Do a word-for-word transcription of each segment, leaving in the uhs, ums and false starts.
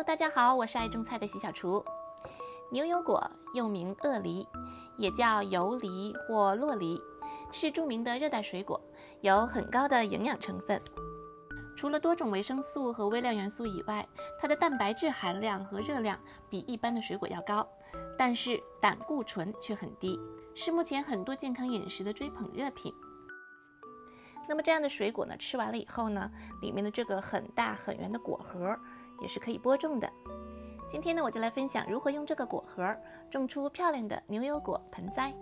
Hello， 大家好，我是爱种菜的西小厨。牛油果又名萼梨，也叫油梨或洛梨，是著名的热带水果，有很高的营养成分。除了多种维生素和微量元素以外，它的蛋白质含量和热量比一般的水果要高，但是胆固醇却很低，是目前很多健康饮食的追捧热品。 那么这样的水果呢，吃完了以后呢，里面的这个很大很圆的果核也是可以播种的。今天呢，我就来分享如何用这个果核种出漂亮的牛油果盆栽。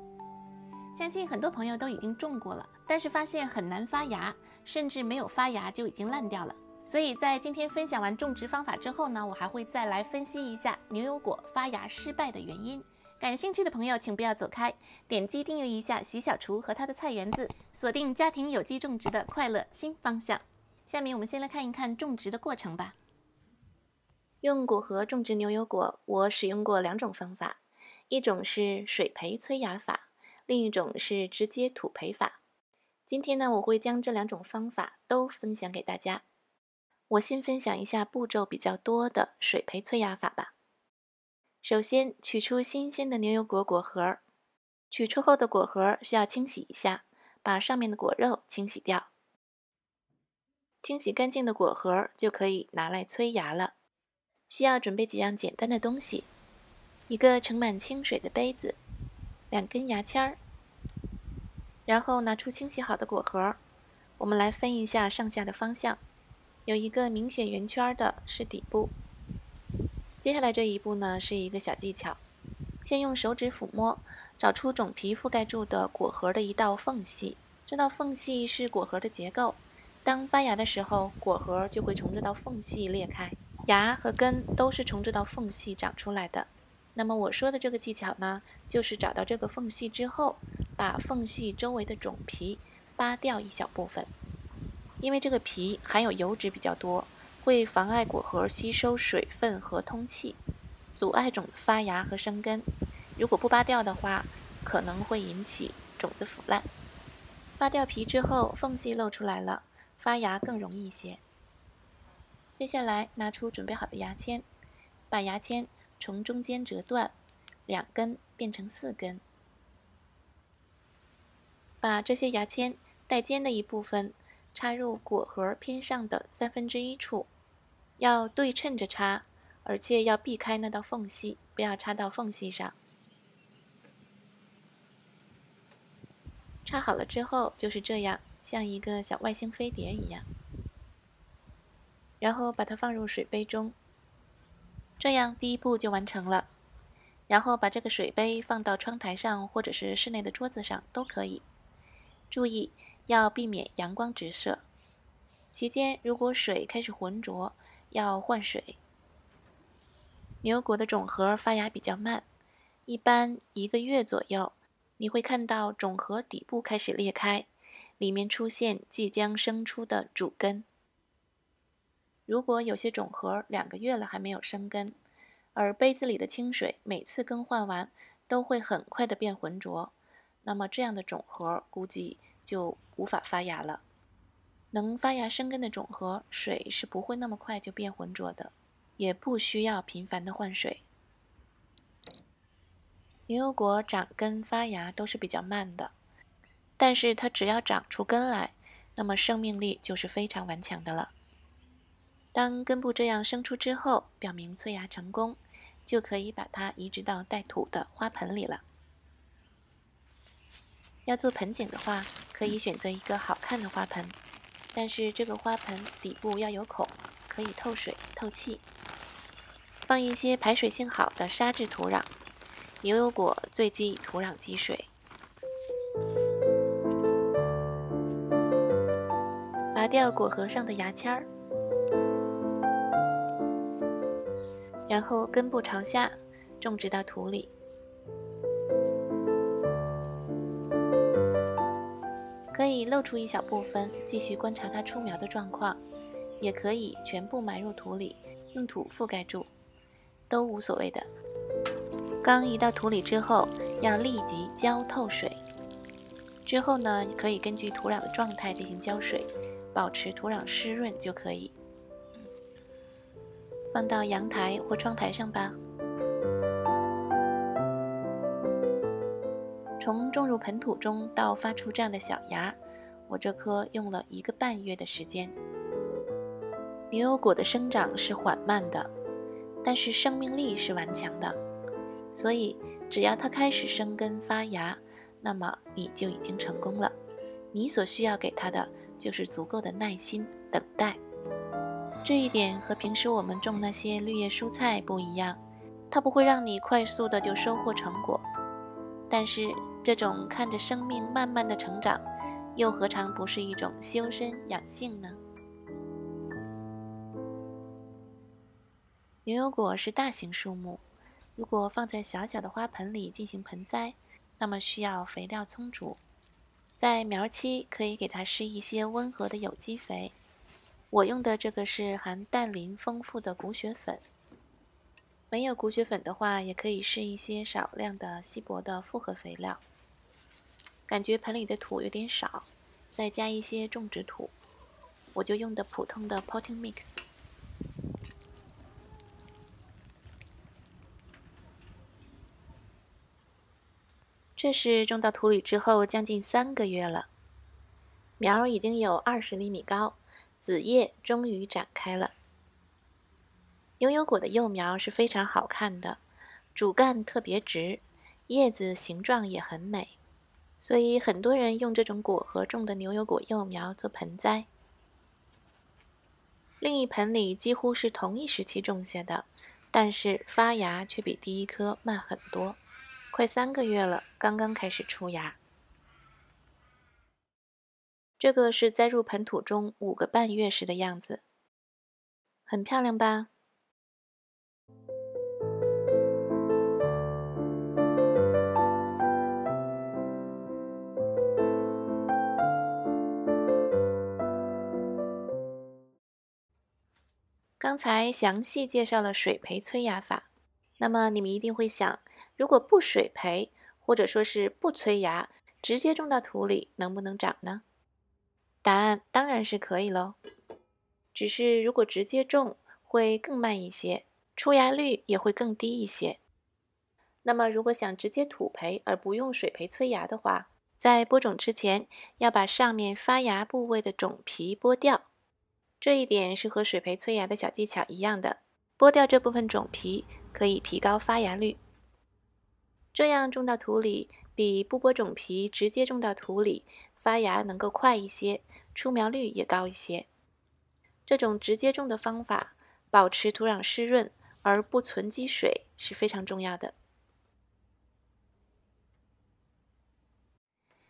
相信很多朋友都已经种过了，但是发现很难发芽，甚至没有发芽就已经烂掉了。所以在今天分享完种植方法之后呢，我还会再来分析一下牛油果发芽失败的原因。 感兴趣的朋友，请不要走开，点击订阅一下习小厨和他的菜园子，锁定家庭有机种植的快乐新方向。下面我们先来看一看种植的过程吧。用果核种植牛油果，我使用过两种方法，一种是水培催芽法，另一种是直接土培法。今天呢，我会将这两种方法都分享给大家。我先分享一下步骤比较多的水培催芽法吧。 首先取出新鲜的牛油果果核，取出后的果核需要清洗一下，把上面的果肉清洗掉。清洗干净的果核就可以拿来催芽了。需要准备几样简单的东西：一个盛满清水的杯子，两根牙签儿。然后拿出清洗好的果核，我们来分一下上下的方向，有一个明显圆圈的是底部。 接下来这一步呢，是一个小技巧。先用手指抚摸，找出种皮覆盖住的果核的一道缝隙。这道缝隙是果核的结构。当发芽的时候，果核就会从这道缝隙裂开，芽和根都是从这道缝隙长出来的。那么我说的这个技巧呢，就是找到这个缝隙之后，把缝隙周围的种皮扒掉一小部分，因为这个皮含有油脂比较多。 会妨碍果核吸收水分和通气，阻碍种子发芽和生根。如果不扒掉的话，可能会引起种子腐烂。扒掉皮之后，缝隙露出来了，发芽更容易一些。接下来拿出准备好的牙签，把牙签从中间折断，两根变成四根，把这些牙签带尖的一部分插入果核偏上的三分之一处。 要对称着插，而且要避开那道缝隙，不要插到缝隙上。插好了之后就是这样，像一个小外星飞碟一样。然后把它放入水杯中，这样第一步就完成了。然后把这个水杯放到窗台上或者是室内的桌子上都可以。注意要避免阳光直射，期间如果水开始浑浊， 要换水。牛油果的种核发芽比较慢，一般一个月左右，你会看到种核底部开始裂开，里面出现即将生出的主根。如果有些种核两个月了还没有生根，而杯子里的清水每次更换完都会很快的变浑浊，那么这样的种核估计就无法发芽了。 能发芽生根的种核，水是不会那么快就变浑浊的，也不需要频繁的换水。牛油果长根发芽都是比较慢的，但是它只要长出根来，那么生命力就是非常顽强的了。当根部这样生出之后，表明催芽成功，就可以把它移植到带土的花盆里了。要做盆景的话，可以选择一个好看的花盆。 但是这个花盆底部要有孔，可以透水透气。放一些排水性好的沙质土壤，牛油果最忌土壤积水。拔掉果核上的牙签儿，然后根部朝下种植到土里。可以露出一小部分，继续观察它出苗的状况，也可以全部埋入土里，用土覆盖住，都无所谓的。刚移到土里之后，要立即浇透水。之后呢，可以根据土壤的状态进行浇水，保持土壤湿润就可以。放到阳台或窗台上吧。从种入盆土中到发出这样的小芽，我这棵用了一个半月的时间。牛油果的生长是缓慢的，但是生命力是顽强的，所以只要它开始生根发芽，那么你就已经成功了。你所需要给它的就是足够的耐心等待。这一点和平时我们种那些绿叶蔬菜不一样，它不会让你快速的就收获成果。但是这种看着生命慢慢的成长，又何尝不是一种修身养性呢？牛油果是大型树木，如果放在小小的花盆里进行盆栽，那么需要肥料充足。在苗期可以给它施一些温和的有机肥，我用的这个是含氮磷丰富的骨雪粉。没有骨雪粉的话，也可以施一些少量的稀薄的复合肥料。感觉盆里的土有点少，再加一些种植土，我就用的普通的 potting mix。 这是种到土里之后将近三个月了，苗已经有二十厘米高，子叶终于展开了。牛油果的幼苗是非常好看的，主干特别直，叶子形状也很美，所以很多人用这种果核种的牛油果幼苗做盆栽。另一盆里几乎是同一时期种下的，但是发芽却比第一颗慢很多，快三个月了，刚刚开始出芽。这个是栽入盆土中五个半月时的样子，很漂亮吧？刚才详细介绍了水培催芽法，那么你们一定会想，如果不水培，或者说是不催芽，直接种到土里能不能长呢？答案当然是可以喽，只是如果直接种会更慢一些，出芽率也会更低一些。那么如果想直接土培而不用水培催芽的话，在播种之前要把上面发芽部位的种皮剥掉。这一点是和水培催芽的小技巧一样的，剥掉这部分种皮可以提高发芽率。这样种到土里比不剥种皮直接种到土里发芽能够快一些，出苗率也高一些。这种直接种的方法保持土壤湿润而不存积水是非常重要的。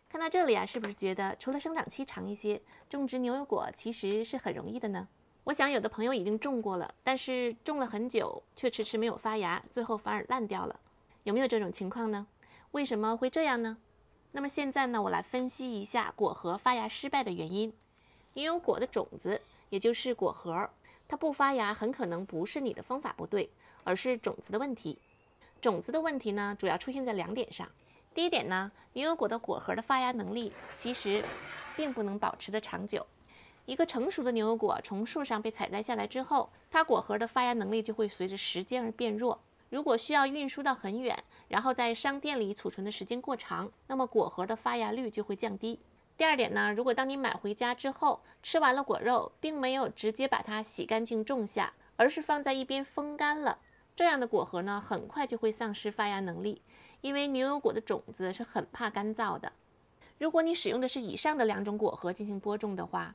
看到这里啊，是不是觉得除了生长期长一些，种植牛油果其实是很容易的呢？我想有的朋友已经种过了，但是种了很久却迟迟没有发芽，最后反而烂掉了。有没有这种情况呢？为什么会这样呢？那么现在呢，我来分析一下果核发芽失败的原因。牛油果的种子，也就是果核，它不发芽很可能不是你的方法不对，而是种子的问题。种子的问题呢，主要出现在两点上。第一点呢，牛油果的果核的发芽能力其实并不能保持的长久。一个成熟的牛油果从树上被采摘下来之后，它果核的发芽能力就会随着时间而变弱。如果需要运输到很远，然后在商店里储存的时间过长，那么果核的发芽率就会降低。第二点呢，如果当你买回家之后，吃完了果肉，并没有直接把它洗干净种下，而是放在一边风干了，这样的果核呢，很快就会丧失发芽能力。因为牛油果的种子是很怕干燥的，如果你使用的是以上的两种果核进行播种的话，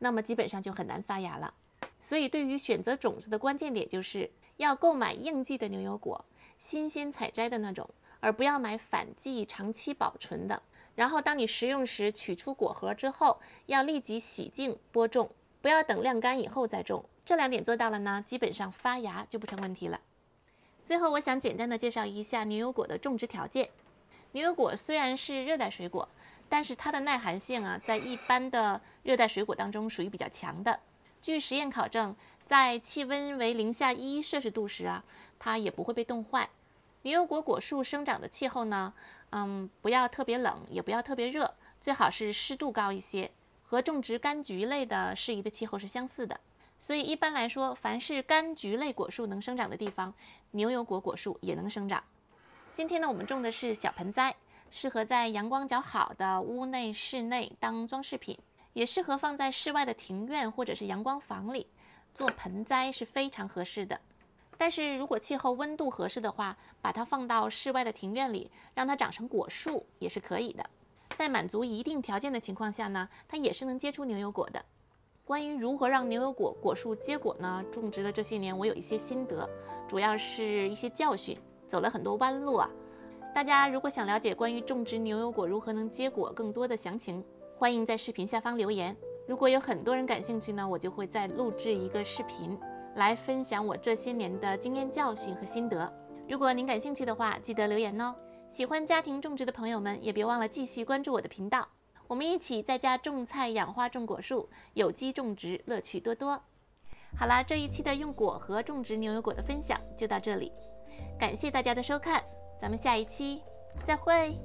那么基本上就很难发芽了。所以对于选择种子的关键点就是要购买应季的牛油果，新鲜采摘的那种，而不要买反季长期保存的。然后当你食用时，取出果核之后要立即洗净播种，不要等晾干以后再种。这两点做到了呢，基本上发芽就不成问题了。最后，我想简单的介绍一下牛油果的种植条件。牛油果虽然是热带水果，但是它的耐寒性啊，在一般的热带水果当中属于比较强的。据实验考证，在气温为零下一摄氏度时啊，它也不会被冻坏。牛油果果树生长的气候呢，嗯，不要特别冷，也不要特别热，最好是湿度高一些，和种植柑橘类的适宜的气候是相似的。所以一般来说，凡是柑橘类果树能生长的地方，牛油果果树也能生长。今天呢，我们种的是小盆栽，适合在阳光较好的屋内、室内当装饰品，也适合放在室外的庭院或者是阳光房里做盆栽是非常合适的。但是如果气候温度合适的话，把它放到室外的庭院里，让它长成果树也是可以的。在满足一定条件的情况下呢，它也是能结出牛油果的。 关于如何让牛油果果树结果呢？种植的这些年，我有一些心得，主要是一些教训，走了很多弯路啊。大家如果想了解关于种植牛油果如何能结果更多的详情，欢迎在视频下方留言。如果有很多人感兴趣呢，我就会再录制一个视频来分享我这些年的经验教训和心得。如果您感兴趣的话，记得留言哦。喜欢家庭种植的朋友们，也别忘了继续关注我的频道。 我们一起在家种菜、养花、种果树，有机种植乐趣多多。好啦，这一期的用果核种植牛油果的分享就到这里，感谢大家的收看，咱们下一期再会。